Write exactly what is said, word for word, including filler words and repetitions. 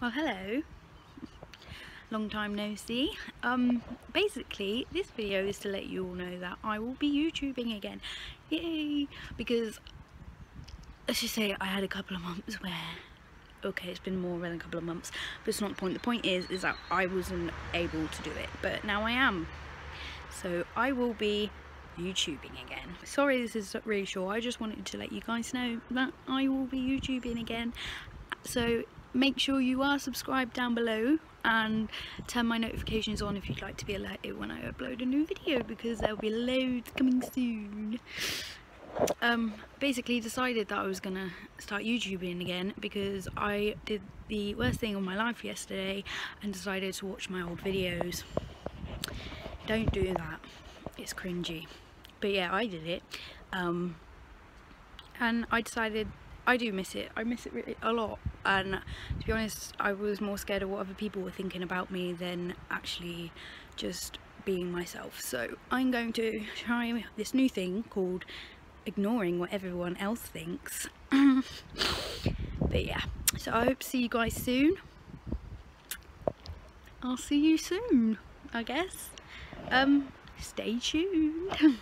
Well, hello, long time no see. Um, basically, this video is to let you all know that I will be YouTubing again, yay! Because, let's just say I had a couple of months where, okay, it's been more than a couple of months, but it's not the point. The point is, is that I wasn't able to do it, but now I am. So I will be YouTubing again. Sorry, this is really short. I just wanted to let you guys know that I will be YouTubing again. So make sure you are subscribed down below and turn my notifications on if you'd like to be alerted when I upload a new video, because there'll be loads coming soon. Um, basically decided that I was gonna start YouTubing again because I did the worst thing on my life yesterday and decided to watch my old videos. Don't do that, it's cringy. But yeah, I did it. Um, and I decided I do miss it. I miss it really a lot, and to be honest, I was more scared of what other people were thinking about me than actually just being myself. So I'm going to try this new thing called ignoring what everyone else thinks. But yeah, so I hope to see you guys soon. I'll see you soon, I guess. Um, stay tuned.